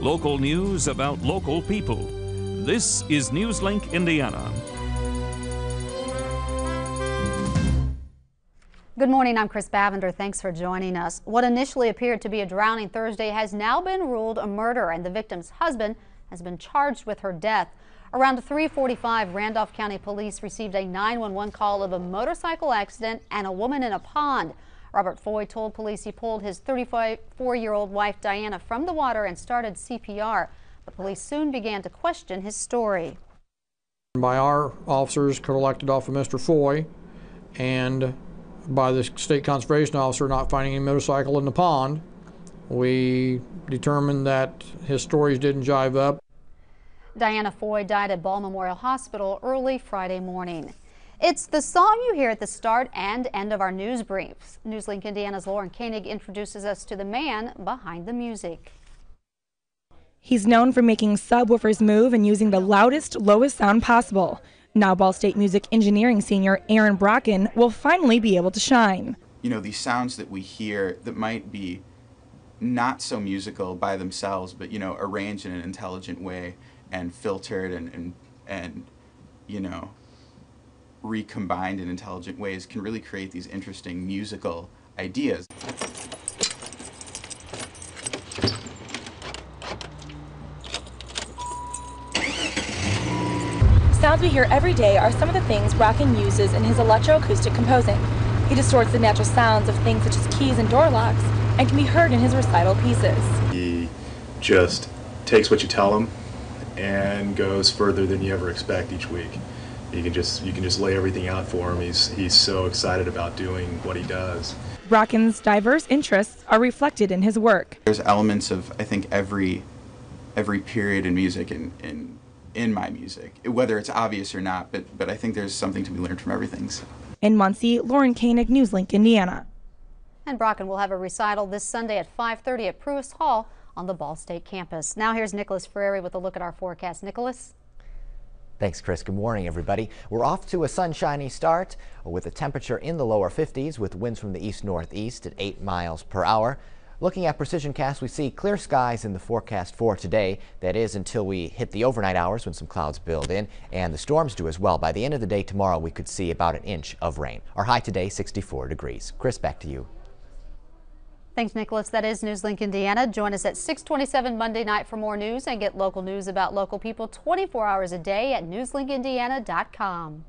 Local news about local people. This is NewsLink Indiana. Good morning, I'm Chris Bavender. Thanks for joining us. What initially appeared to be a drowning Thursday has now been ruled a murder, and the victim's husband has been charged with her death. Around 3:45, Randolph County Police received a 911 call of a motorcycle accident and a woman in a pond. Robert Foy told police he pulled his 34-year-old wife Diana from the water and started CPR, but police soon began to question his story. By our officers collected off of Mr. Foy, and by the state conservation officer not finding any motorcycle in the pond, we determined that his stories didn't jive up. Diana Foy died at Ball Memorial Hospital early Friday morning. It's the song you hear at the start and end of our news briefs. NewsLink Indiana's Lauren Koenig introduces us to the man behind the music. He's known for making subwoofers move and using the loudest, lowest sound possible. Now Ball State Music Engineering senior Aaron Brocken will finally be able to shine. You know, these sounds that we hear that might be not so musical by themselves, but, you know, arranged in an intelligent way and filtered and you know, recombined in intelligent ways can really create these interesting musical ideas. Sounds we hear every day are some of the things Brocken uses in his electroacoustic composing. He distorts the natural sounds of things such as keys and door locks and can be heard in his recital pieces. He just takes what you tell him and goes further than you ever expect each week. You can just lay everything out for him. He's so excited about doing what he does. Brocken's diverse interests are reflected in his work. There's elements of, I think, every period in music in my music, whether it's obvious or not, but I think there's something to be learned from everything. So. In Muncie, Lauren Koenig, NewsLink Indiana. And Brocken will have a recital this Sunday at 5:30 at Pruess Hall on the Ball State campus. Now here's Nicholas Ferrari with a look at our forecast. Nicholas? Thanks, Chris. Good morning, everybody. We're off to a sunshiny start with a temperature in the lower 50s with winds from the east-northeast at 8 miles per hour. Looking at PrecisionCast, we see clear skies in the forecast for today. That is until we hit the overnight hours when some clouds build in, and the storms do as well. By the end of the day tomorrow, we could see about an inch of rain. Our high today, 64 degrees. Chris, back to you. Thanks, Nicholas. That is NewsLink Indiana. Join us at 6:27 Monday night for more news and get local news about local people 24 hours a day at newslinkindiana.com.